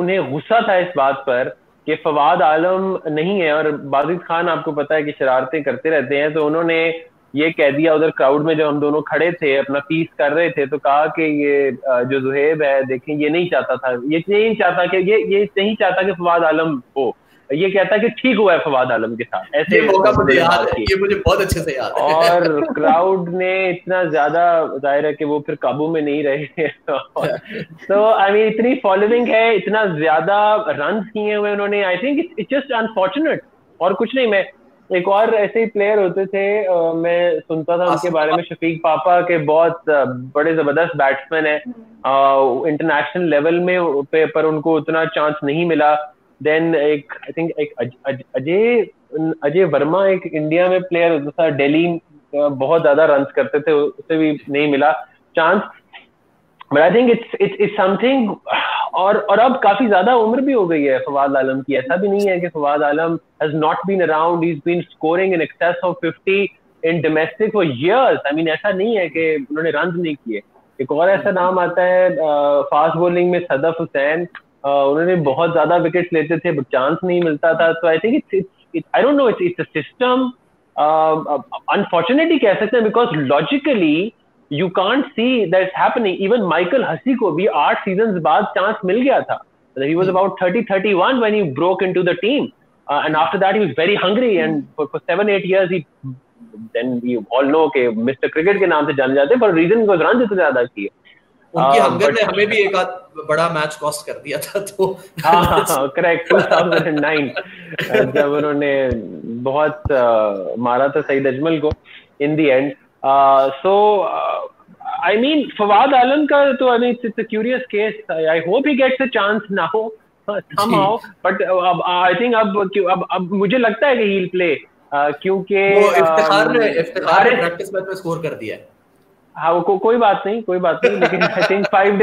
उन्हें गुस्सा था इस बात पर कि फवाद आलम नहीं है और बाजिद खान आपको पता है कि शरारतें करते रहते हैं, तो उन्होंने ये कह दिया उधर क्राउड में, जब हम दोनों खड़े थे अपना पीस कर रहे थे, तो कहा कि ये जो ज़ोहेब है देखें ये नहीं चाहता था, ये नहीं चाहता कि फवाद आलम हो, ये कहता है कि ठीक हुआ है फवाद आलम के साथ ऐसे। ये मुझे बहुत अच्छे से याद है। और क्राउड ने इतना ज्यादा, जाहिर है कि वो फिर काबू में नहीं रहे। तो आई मीन इतनी फॉलोइंग है, इतना ज्यादा रन किए हुए उन्होंने, I think it's just unfortunate और कुछ नहीं। मैं एक और ऐसे ही प्लेयर होते थे, मैं सुनता था उनके बारे में, शफीक पापा के बहुत बड़े जबरदस्त बैट्समैन है इंटरनेशनल लेवल में, पर उनको उतना चांस नहीं मिला। देन एक आई थिंक एक अजय वर्मा एक इंडिया में प्लेयर होता था, दिल्ली बहुत ज्यादा रन करते थे, उसे भी नहीं मिला chance. But I think it's something, और अब काफी ज्यादा उम्र भी हो गई है फवाद आलम की, ऐसा भी नहीं है कि Fawad Alam has not been around, he is been scoring in excess of 50 in domestic for years. I mean ऐसा नहीं है कि उन्होंने रन नहीं किए। एक और ऐसा नाम आता है फास्ट बॉलिंग में, सदफ हुसैन, उन्होंने बहुत ज्यादा विकेट्स लेते थे बट चांस नहीं मिलता था। तो I think I don't know, it's a system unfortunately कह सकते हैं, because logically you can't see that's happening. Even Michael Hussey को भी 8 seasons बाद चांस मिल गया था, he was about 30-31 when he broke into the team, and after that he was very hungry and for 7-8 years he then we all know के mister cricket के नाम से जाने जाते हैं, पर रीजन के दौरान जितना ज्यादा किए उनकी हंगर ने हमें भी एक बड़ा मैच कॉस्ट कर दिया था। तो हाँ करेक्ट 2009 जब उन्होंने बहुत मारा था सईद अजमल को in the end. So I mean Fawad Alam का तो I mean it's a curious case, I hope he gets a chance now somehow, but I think अब मुझे लगता है कि he'll play क्योंकि इफ्तिखार ने प्रैक्टिस मैच में स्कोर कर दिया है। हाँ वो कोई बात नहीं लेकिन I think five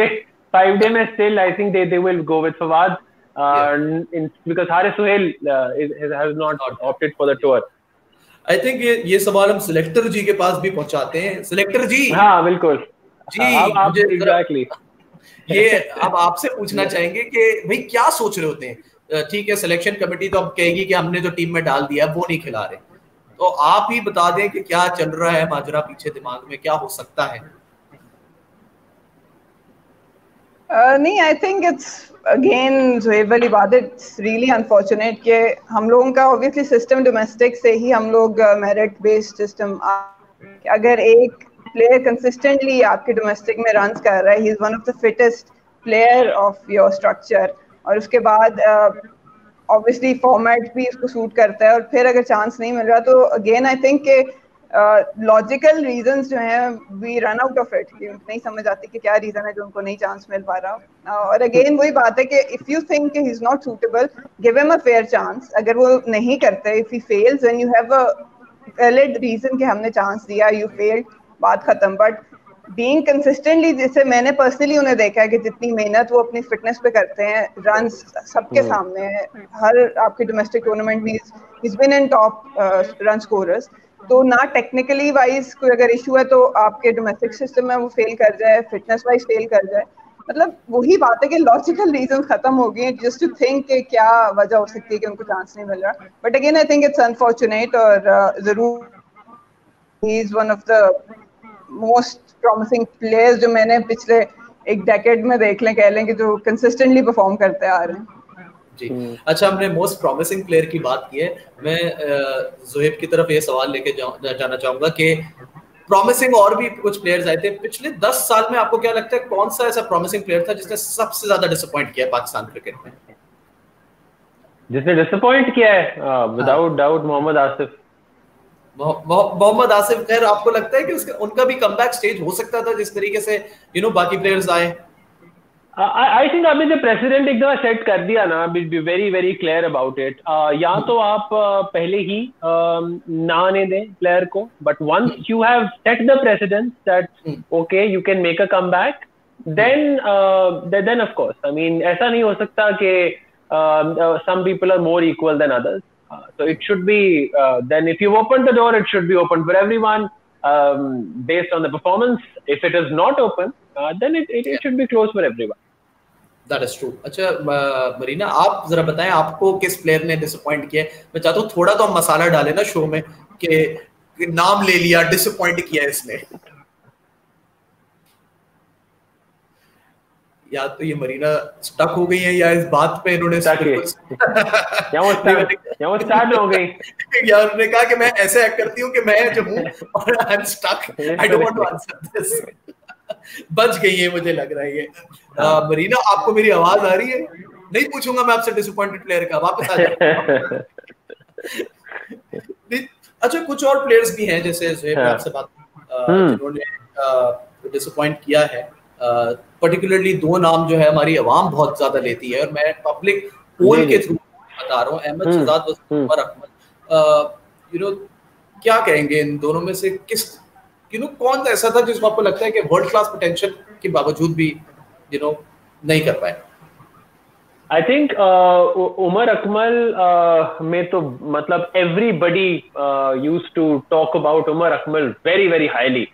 day में still I think they will go with Fawad because Haris Suhail has not opted for the tour. I think ये सवाल हम सिलेक्टर जी के पास भी पहुंचाते हैं। सिलेक्टर जी हाँ बिल्कुल जी आप exactly ये अब आपसे पूछना चाहेंगे कि भाई क्या सोच रहे होते हैं। ठीक है सिलेक्शन कमेटी तो अब कहेगी कि हमने जो टीम में डाल दिया है वो नहीं खिला रहे, तो आप ही बता दें कि क्या चल रहा है माजरा पीछे दिमाग में, क्या हो सकता है। नहीं I think it's again Zoheb वाली बात, इट्स रियली अनफॉर्चुनेट कि हम लोगों का ऑब्वियसली सिस्टम डोमेस्टिक से ही हम लोग मेरिट बेस्ड सिस्टम, अगर एक प्लेयर कंसिस्टेंटली आपके डोमेस्टिक में रन्स कर रहा है he is one of the fittest player of your structure, और उसके बाद ऑब्वियसली फॉर्मेट भी इसको सूट करता है, और फिर अगर चांस नहीं मिल रहा तो अगेन आई थिंक के लॉजिकल रीजंस जो हैं we run out of it, नहीं समझ आती कि क्या रीजन है जो उनको नहीं चांस मिल पा रहा। और अगेन वही बात है कि if you think he is not suitable give him a fair chance, अगर वो नहीं करते if he fails then you have a valid reason कि हमने चांस दिया यू फेल्ड बात खत्म। बट बीइंग कंसिस्टेंटली जैसे मैंने पर्सनली उन्हें देखा है कि जितनी मेहनत वो अपनी फिटनेस पे करते हैं रन सबके सामने है, हर आपके डोमेस्टिक टूर्नामेंट में is been in top run scorers, तो ना टेक्निकली वाइज कोई अगर इशू है तो आपके डोमेस्टिक सिस्टम में वो फेल कर जाए, फिटनेस वाइज फेल कर जाए, मतलब वही बात है कि लॉजिकल रीजन खत्म हो गए जस्ट टू थिंक क्या वजह हो सकती है कि उनको चांस नहीं मिल रहा। But again I think it's unfortunate और जरूर he is one of the most promising players जो मैंने पिछले एक डेकेड में देख लें कह लें कि जो कंसिस्टेंटली परफॉर्म करते आ रहे हैं। जी अच्छा हमने मोस्ट प्रॉमिसिंग प्लेयर की बात की है, मैं ज़ोहेब की तरफ ये सवाल लेके जाना चाहूंगा कि प्रॉमिसिंग और भी कुछ प्लेयर्स आए थे पिछले 10 साल में, आपको क्या लगता है कौन सा ऐसा प्रॉमिसिंग प्लेयर था जिसने सबसे ज्यादा डिसअपॉइंट किया पाकिस्तान क्रिकेट में? जिसने डिसअपॉइंट किया है विदाउट डाउट मोहम्मद आसिफ। मोहम्मद आसिफ, खैर आपको लगता है कि उनका भी कमबैक स्टेज हो सकता था जिस तरीके से यू नो बाकी प्लेयर्स आए? आई थिंक आपने जो प्रेसिडेंट एक दफा सेट कर दिया ना, be very very clear about it, या तो आप पहले ही ना आने दें प्लेयर को, but once you have set the president that okay you can make a comeback then of course I mean ऐसा नहीं हो सकता कि some people are more equal than others, so it should be then if you open the door it should be open for everyone based on the performance, if it is not open then it should be closed for everyone, that is true। अच्छा मरीना आप जरा बताएं आपको किस player ने disappoint किया? मैं चाहता हूं थोड़ा तो मसाला डालें ना शो में कि नाम ले लिया डिसअपॉइंट किया इसने, या तो ये मरीना स्टक हो गई है या इस बात पे इन्होंने स्टार्ट हो गई यार, उन्होंने कहा कि मैं ऐसे एक्ट करती हूं कि मैं जो हूं और I am stuck I don't want to answer this. बच गई है मुझे लग रहा है ये। मरीना आपको मेरी आवाज आ रही है? नहीं पूछूंगा मैं आपसे डिसअपॉइंटेड प्लेयर का, वापस आ जाओ। अच्छा कुछ और प्लेयर्स भी हैं जैसे ज़ोहेब आपसे बात जिन्होंने डिसअपॉइंट किया है, पर्टिकुलरली दो नाम जो है हमारी आवाम बहुत ज्यादा लेती है और मैं पब्लिक पोल के थ्रू बता रहा हूँ, अहमद शहजाद और उमर अकमल। यू नो क्या कहेंगे इन दोनों में से किस यू नो कौन ऐसा था जिसको आपको लगता है कि वर्ल्ड क्लास पोटेंशियल के बावजूद भी यू नो नहीं कर पाए? आई थिंक उमर अकमल में तो मतलब everybody used to talk about Umar Akmal very very highly,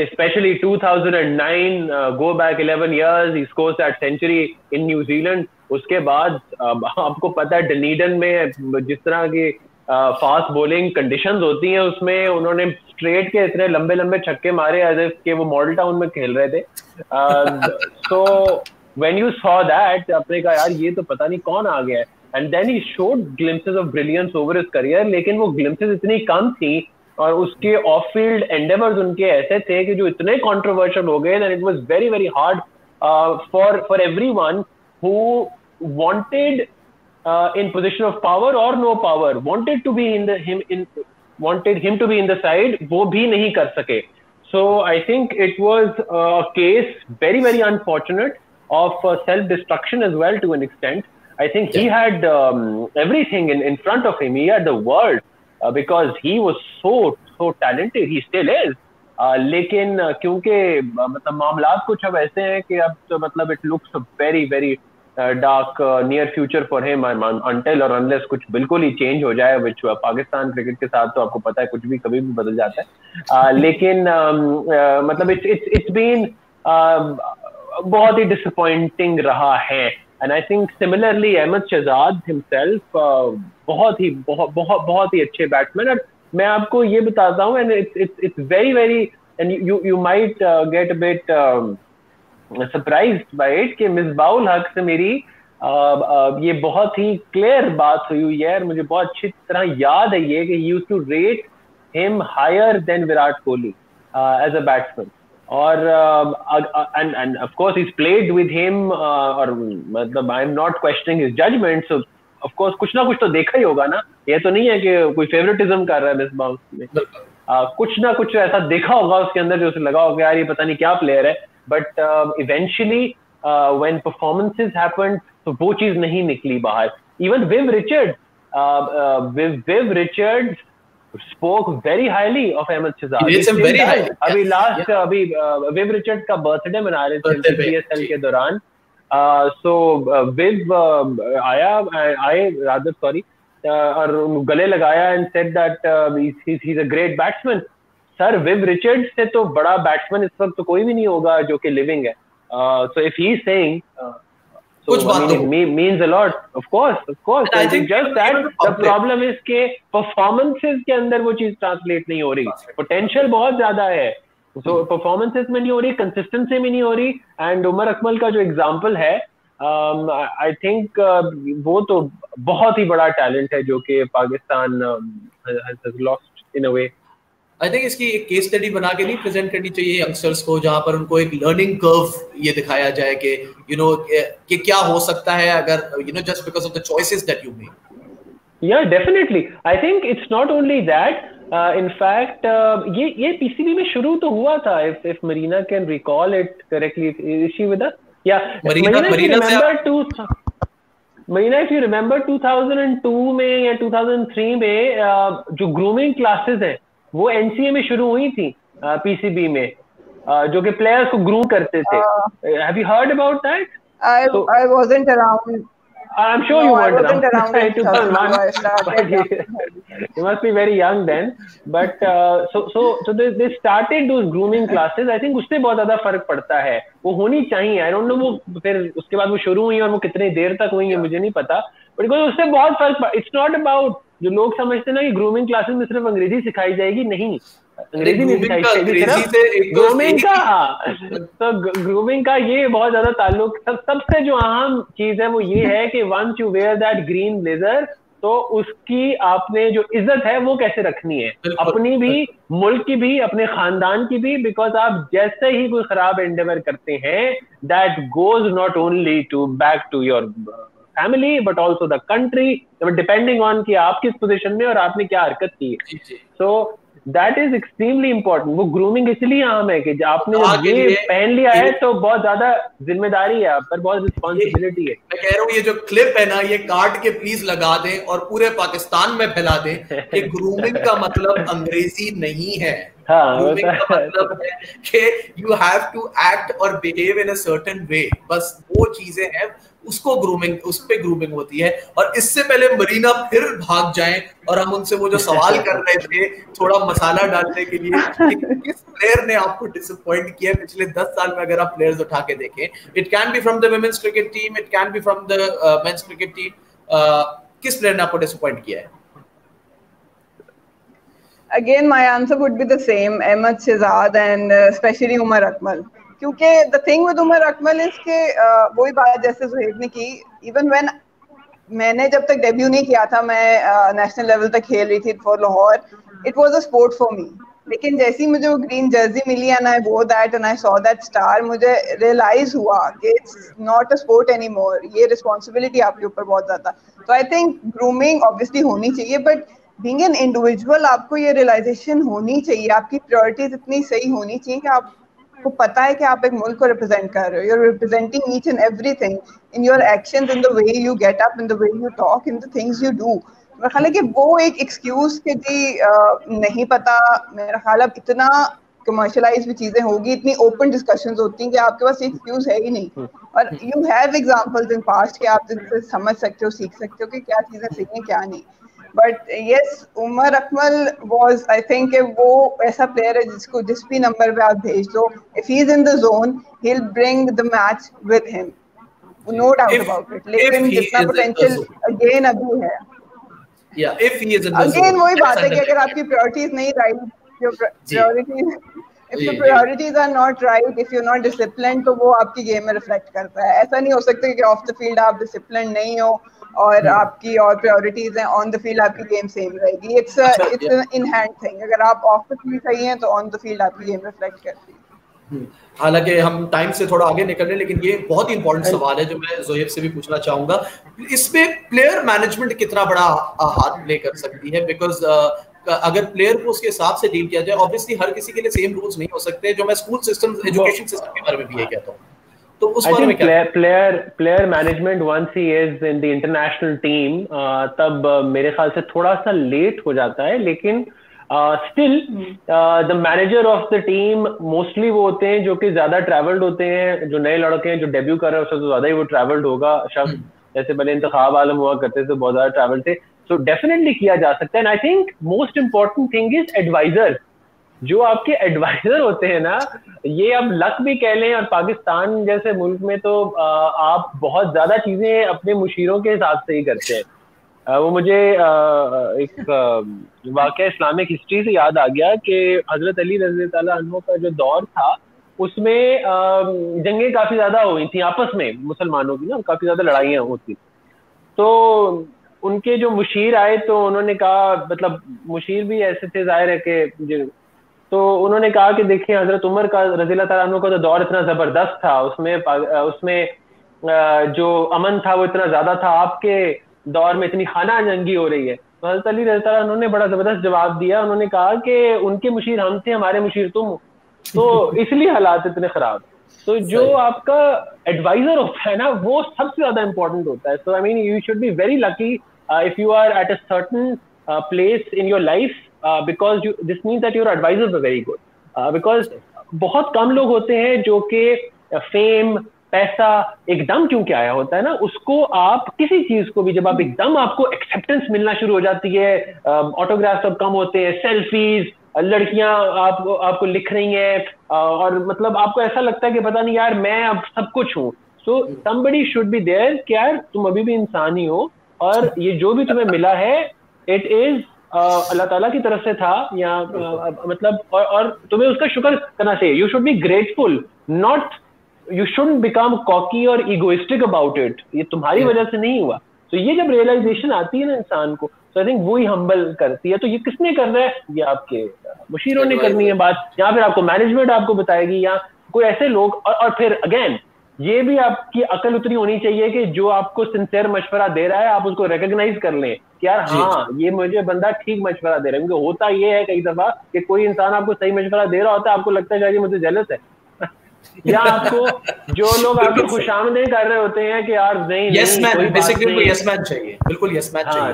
especially 2009, go back 11 years he scores that century in New Zealand. उसके बाद आपको पता है डनीडन में जिस तरह की फास्ट बॉलिंग कंडीशंस होती हैं उसमें उन्होंने स्ट्रेट के इतने लंबे लंबे छक्के मारे एज इफ के वो मॉडल टाउन में खेल रहे थे। So when you saw that आपने कहा यार ये तो पता नहीं कौन आ गया है, and then he showed glimpses of brilliance over his career, लेकिन वो glimpses इतनी कम थी और उसके ऑफ फील्ड एंडेवर्स उनके ऐसे थे कि जो इतने कंट्रोवर्शियल हो गए that it was very very hard for everyone who wanted in position of power और no power, wanted him to be in the side, वो भी नहीं कर सके. So I think it was a case very very unfortunate of self destruction as well to an extent. I think he had everything in front of him. He had the world because he was so talented. He still is. लेकिन क्योंकि मतलब मामलात कुछ अब ऐसे हैं कि अब तो मतलब it looks very very dark near future for him until or unless कुछ बिल्कुल ही change हो जाए, which पाकिस्तान क्रिकेट के साथ तो आपको पता है कुछ भी कभी भी बदल जाता है. लेकिन मतलब it's been बहुत ही डिसअपॉइंटिंग रहा है. And I think similarly Ahmed Shahzad himself बहुत ही अच्छे बैट्समैन. और मैं आपको ये बताता हूँ, and it's very very and you might get a bit surprised by it कि मिसबाउल हक से मेरी ये बहुत ही क्लियर बात हुई हुई है और मुझे बहुत अच्छी तरह याद है ये कि used to rate him higher than Virat Kohli as a batsman. और and of course he's played with him और मतलब I'm not questioning his judgment, so of course कुछ ना कुछ तो देखा ही होगा ना. ये तो नहीं है कि कोई फेवरेटिज्म कर रहा है मिस बाउंस में. कुछ ना कुछ ऐसा देखा होगा उसके अंदर जो उसे लगा होगा यार ये पता नहीं क्या प्लेयर है. But eventually when performances happened तो वो चीज नहीं निकली बाहर. Even Viv Richards spoke very highly of Ahmad Shahzad. It's very high. अभी last अभी Viv Richards का birthday मना रहे थे BSL के दौरान. So Viv आया और गले लगाया and said that he's a great batsman. Sir, Viv Richards से तो बड़ा batsman इस वक्त तो कोई भी नहीं होगा जो कि living है. So if he's saying कुछ बात means a lot, of course. I think just that the problem is के performances के अंदर वो चीज translate नहीं हो रही. Potential बहुत ज़्यादा है, so performances में नहीं हो रही, consistency में नहीं हो रही. And उमर अकमल का जो example है, I think वो तो बहुत ही बड़ा talent है जो कि Pakistan has lost in a way. I think इसकी एक केस स्टडी बना के नहीं प्रेजेंट करनी चाहिए यंगस्टर्स को, जहाँ पर उनको एक लर्निंग कर्व ये दिखाया जाए कि कि क्या हो सकता है अगर just because of the choices that you make. या definitely I think it's not only that, in fact ये पीसीबी में शुरू तो हुआ था. If Marina can recall it correctly, is she with us? या मरीना, इफ यू रिमेंबर 2002 में या 2003 में जो ग्रूमिंग क्लासेस है वो एनसीए में शुरू हुई थी पीसीबी में, जो कि प्लेयर्स को ग्रूम करते थे. Have you heard about that? I wasn't around. I am sure you weren't around. You must be very young then. But so they started those grooming classes. I think उससे बहुत ज्यादा फर्क पड़ता है, वो होनी चाहिए. आई डोंट नो वो फिर उसके बाद वो शुरू हुई और वो कितने देर तक हुई है मुझे नहीं पता, बट उससे बहुत फर्क. इट्स नॉट अबाउट जो लोग समझते हैं ना कि ग्रूमिंग क्लासेस में सिर्फ अंग्रेजी सिखाई जाएगी, नहीं, अंग्रेजी नहीं सिखाई जाएगी, ग्रूमिंग का ये बहुत ज्यादा ताल्लुक. सबसे जो अहम चीज है वो ये है कि once you wear that green blazer तो उसकी आपने जो इज्जत है वो कैसे रखनी है, अपनी भी, मुल्क की भी, अपने खानदान की भी. बिकॉज आप जैसे ही कोई खराब एंडेवर करते हैं that goes not only to back to your family but also the country, depending on कि आप किस पोजीशन में और आपने क्या हरकत की है. So that is extremely important. वो ग्रूमिंग इसलिए आम है कि आपने ये पहन लिया है तो बहुत ज्यादा जिम्मेदारी है आप पर, बहुत रिस्पॉन्सिबिलिटी है. मैं कह रहा हूँ ये जो क्लिप है ना ये काट के प्लीज लगा दें और पूरे पाकिस्तान में फैला दें कि ग्रूमिंग का मतलब अंग्रेजी नहीं है. ग्रूमिंग का मतलब है कि you have to act or behave in a certain way. बस वो चीजें हैं, उसको ग्रूमिंग, उस पे ग्रूमिंग होती है. और इससे पहले मरीना फिर भाग जाएं और हम उनसे वो जो सवाल कर रहे थे थोड़ा मसाला डालने के लिए कि किस प्लेयर ने आपको डिसअपॉइंट किया पिछले 10 साल में, अगर आप प्लेयर्स उठा के देखें, it can be from the women's cricket team, it can be from the men's cricket team, किस प्लेयर ने आपको डिसअपॉइंट किया है? Again my answer would be the same, Ahmad Shahzad and especially Umar Akmal. क्योंकि the thing with Umar Akmal is के वही बात जैसे ज़ुहैब ने की, इवन व्हेन मैंने जब तक डेब्यू नहीं किया था मैं नेशनल लेवल तक खेल रही थी for Lahore it was a sport for me. लेकिन जैसे ही मुझे वो ग्रीन जर्सी मिली and I wore that and I saw that star, मुझे realize हुआ कि it's not a sport anymore. ये responsibility आपके ऊपर बहुत ज़्यादा. So I think grooming obviously होनी चाहिए, but being an individual आपको ये realization होनी चाहिए, आपकी priorities इतनी सही होनी चाहिए कि आपको पता है कि आप एक मुल्क को represent कर रहे हो. You're representing each and everything in your actions, in the way you get up, in the way you talk, in the things you do. मेरा ख्याल है कि वो एक एक्सक्यूज के जी नहीं पता. मेरा ख्याल अब इतना कमर्शलाइज भी चीज़ें होगी, इतनी ओपन डिस्कशंस होती हैं कि आपके पास एक्सक्यूज है ही नहीं. और you have examples in past कि आप जिनसे समझ सकते हो, सीख सकते हो कि क्या चीज़ें सही हैं क्या नहीं. But yes, Umar Akmal was I think वो ऐसा प्लेयर है जिसको जिस भी नंबर पर आप भेज दो, if he is in the zone he will bring the match with him, no doubt about it. लेकिन जितना पोटेंशियल अगेन अभी है. Yeah, if he is in the again zone, वही बात है कि अगर आपकी priorities नहीं right, your priorities, if your priorities are not right, if you're not disciplined, तो वो आपकी game में reflect करता है. ऐसा नहीं हो सकता कि off the field आप disciplined नहीं हो और आपकी और priorities हैं, on the field आपकी game same रहेगी. It's an in hand thing. अगर आप off the field सही हैं तो on the field आपकी game reflect करती है. हालांकि हम टाइम से थोड़ा आगे निकल रहे हैं, लेकिन ये बहुत ही इंपॉर्टेंट सवाल है जो मैं ज़ोहैब से भी पूछना चाहूँगा. इसमें प्लेयर मैनेजमेंट कितना बड़ा हाथ प्ले कर सकती है? बिकॉज अगर प्लेयर को उसके हिसाब से डील किया जाए, ऑब्वियसली हर किसी के लिए सेम रूल्स नहीं हो सकते, जो मैं स्कूल सिस्टम, एजुकेशन सिस्टम के बारे में भी ये कहता हूँ. तो उस बारे में क्या player management once he is in the international team, तब मेरे ख्याल से थोड़ा सा लेट हो जाता है. लेकिन still the manager of the team mostly वो होते हैं जो कि ज्यादा ट्रैवल्ड होते हैं. जो नए लड़के हैं जो डेब्यू कर रहे हैं उससे तो ज्यादा ही वो ट्रैवल्ड होगा शब्द. जैसे पहले इंतखाब आलम हुआ करते थे, बहुत ज्यादा ट्रैवल्ड थे. सो डेफिनेटली किया जा सकता है. And I think most important thing is adviser. जो आपके एडवाइजर होते हैं ना, ये आप लक भी कह लें, और पाकिस्तान जैसे मुल्क में तो आप बहुत ज्यादा चीजें अपने मुशीरों के हिसाब से ही करते हैं. वो मुझे एक वाक़या इस्लामिक हिस्ट्री से याद आ गया कि हज़रत अली रज़ियल्लाहु अन्हु का जो दौर था उसमें जंगें काफ़ी ज़्यादा हुई थी आपस में मुसलमानों की ना, काफ़ी ज़्यादा लड़ाइयाँ होती. तो उनके जो मुशीर आए तो उन्होंने कहा, मतलब मुशीर भी ऐसे थे ज़ाहिर है कि, तो उन्होंने कहा कि देखिए हज़रत उमर का रज़ियल्लाहु अन्हु का तो दौर इतना ज़बरदस्त था, उसमें जो अमन था वो इतना ज़्यादा था, आपके दौर में इतनी खाना जंगी हो रही है. तो हज़रत अली रज़ियल्लाहु अन्हु ने बड़ा ज़बरदस्त जवाब दिया. उन्होंने कहा कि उनके मुशीर हम थे, हमारे मुशीर तुम, तो इसलिए हालात इतने ख़राब. तो जो आपका एडवाइज़र होता है ना वो सबसे ज़्यादा इम्पोर्टेंट होता है. So I mean you should be very lucky if you are at a certain place in your life, because you this means that your advisers are very good. Because बहुत कम लोग होते हैं जो कि फेम, पैसा एकदम क्योंकि आया होता है ना, उसको आप किसी चीज को भी जब आप एकदम आपको एक्सेप्टेंस मिलना शुरू हो जाती है, ऑटोग्राफ्स अब कम होते हैं, सेल्फीज, लड़कियां आपको लिख रही हैं, और मतलब आपको ऐसा लगता है कि पता नहीं यार मैं अब सब कुछ हूँ. So somebody should be there कि यार तुम अभी भी इंसान ही हो, और ये जो भी तुम्हें मिला है इट इज अल्लाह ताला की तरफ से था, या मतलब और तुम्हें उसका शुक्र करना चाहिए. You should be grateful, not you shouldn't become cocky or egoistic about it. ये तुम्हारी वजह से नहीं हुआ. तो ये जब realization आती है ना इंसान को, so I think वो ही humble करती है. तो ये किसने कर रहा है? ये आपके मुशीरों ने करनी है बात, या फिर आपको management आपको बताएगी, या कोई ऐसे लोग. और फिर again ये भी आपकी अकल उतनी होनी चाहिए कि जो आपको sincere मशवरा दे रहा है आप उसको recognize कर लें कि यार हाँ ये मुझे बंदा ठीक मशवरा दे रहा है. क्योंकि होता ये है कई दफा कि कोई इंसान आपको सही मशवरा दे रहा होता है, आपको लगता है शायद ये मुझे jealous है, या आपको जो लोग आपको खुशामदें कर रहे होते हैं कि यार नहीं बिल्कुल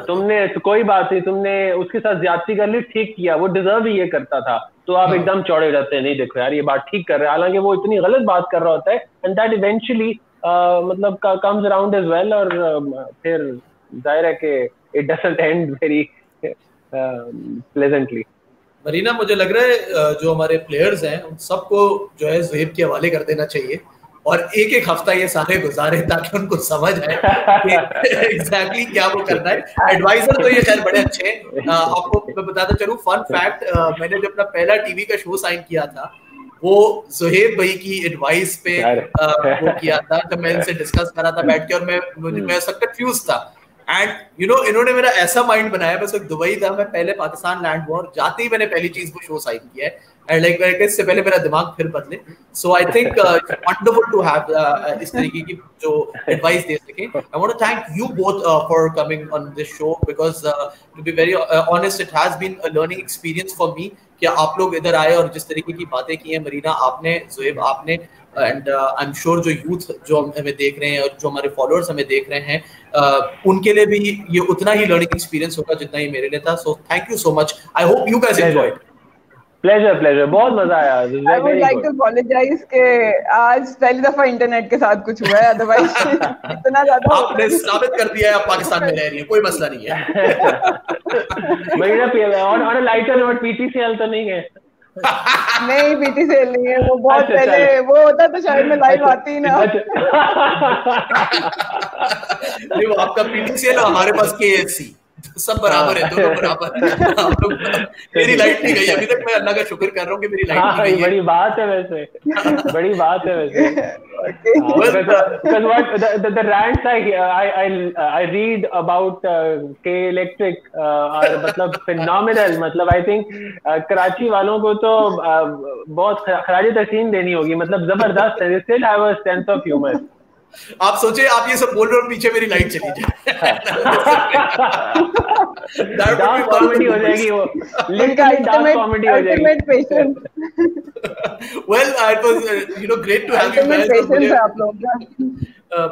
तुमने कोई बात नहीं, तुमने उसके साथ ज्यादती कर ली, ठीक किया, वो डिजर्व ही ये करता था, तो आप एकदम चौड़े रहते हैं, नहीं देखो यार ये बात ठीक कर रहे हैं, हालांकि वो इतनी गलत बात कर रहा होता है. एंड दैट इवेंचुअली मतलब कम्स अराउंड एज वेल, और फिर जाहिर है कि it doesn't end very pleasantly. Marina, मुझे लग रहा है जो हमारे प्लेयर्स हैं उन सबको जो है ज़ोहैब के हवाले कर देना चाहिए, और एक एक हफ्ता ये सारे गुजारे ताकि उनको समझ आए एग्जैक्टली क्या वो करना है. एडवाइजर तो ये खैर बड़े अच्छे हैं. आपको मैं बताता चलूँ फन फैक्ट, मैंने जो अपना पहला टीवी का शो साइन किया था वो ज़ोहैब भाई की एडवाइस पे वो किया था, जब मैं इनसे डिस्कस करा था बैठ के, और मैं कंफ्यूज था एंड यू नो इन्होंने मेरा ऐसा माइंड बनाया, बस दुबई था, मैं पहले पाकिस्तान लैंड हुआ और जाते ही मैंने पहली चीज को शो साइन किया है, एंड लाइक इससे पहले मेरा दिमाग फिर बदले. So I think wonderful to have इस तरीके की जो एडवाइस दे सके. I want to thank you both for coming on this show because to be very honest it has been a learning experience for me कि आप लोग इधर आए और जिस तरीके की बातें की हैं, मरीना आपने, जोहेब आपने, एंड आई एम श्योर जो यूथ जो हमें देख रहे हैं और जो हमारे फॉलोअर्स हमें देख रहे हैं उनके लिए भी ये उतना ही लर्निंग एक्सपीरियंस होगा जितना ही मेरे लिए था. So thank you so much. I hope you guys enjoyed. Pleasure pleasure, बहुत मजा आया. I would like to apologise के आज पहली दफा इंटरनेट के साथ कुछ हुआ है, अदरवाइज इतना ज्यादा आपने साबित कर दिया है आप पाकिस्तान में रह रही हैं, कोई मसला नहीं है. मरीना पीएल और लाइटर नोट पीटीसीएल तो नहीं है. नहीं पीटीसीएल नहीं है, वो बहुत पहले वो होता तो शायद मैं लाइव आती ना. नहीं वो आपका पीटीसीएल और हमारे पास केएफसी सब बराबर है, दोनों बराबर. मेरी लाइट नहीं गई अभी तक, मैं अल्लाह का शुक्र कर रहा हूँ कि मेरी लाइट नहीं गई. बड़ी बात है वैसे, बड़ी बात है वैसे. The rants I read about K Electric are मतलब phenomenal. मतलब I think कराची वालों को तो बहुत खराज तहसीन देनी होगी, मतलब जबरदस्त है. They still have a sense of humor. आप सोचे आप ये सब बोल रहे हो पीछे मेरी लाइट चली जाए, डार्क कॉमेडी हो जाएगी वो. डार्क कॉमेडी हो जाएगी. Well I was you know great to have you guys.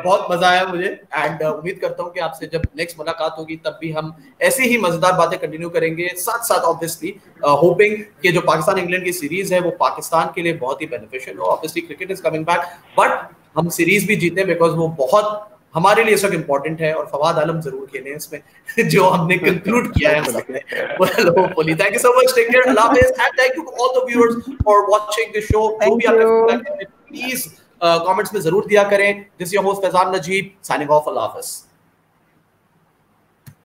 बहुत मजा आया मुझे, एंड उम्मीद करता हूं कि आपसे जब नेक्स्ट मुलाकात होगी तब भी हम ऐसी ही मजेदार बातें कंटिन्यू करेंगे, साथ साथ ऑब्वियसली होपिंग कि जो पाकिस्तान इंग्लैंड की सीरीज है वो पाकिस्तान के लिए बहुत ही बेनिफिशियल हो. Obviously cricket is coming back but हम सीरीज भी जीते बिकॉज वो बहुत हमारे लिए सब इम्पोर्टेंट है, और फवाद आलम जरूर खेले इसमें जो हमने कंक्लूड किया है. Thank you so much, take care, अल्लाह हाफिज़, and thank you to all the viewers for watching the show. जो भी आपने प्लीज कमेंट्स में जरूर दिया करें. This your host Faizan Najeeb, signing off, अल्लाह हाफिज़.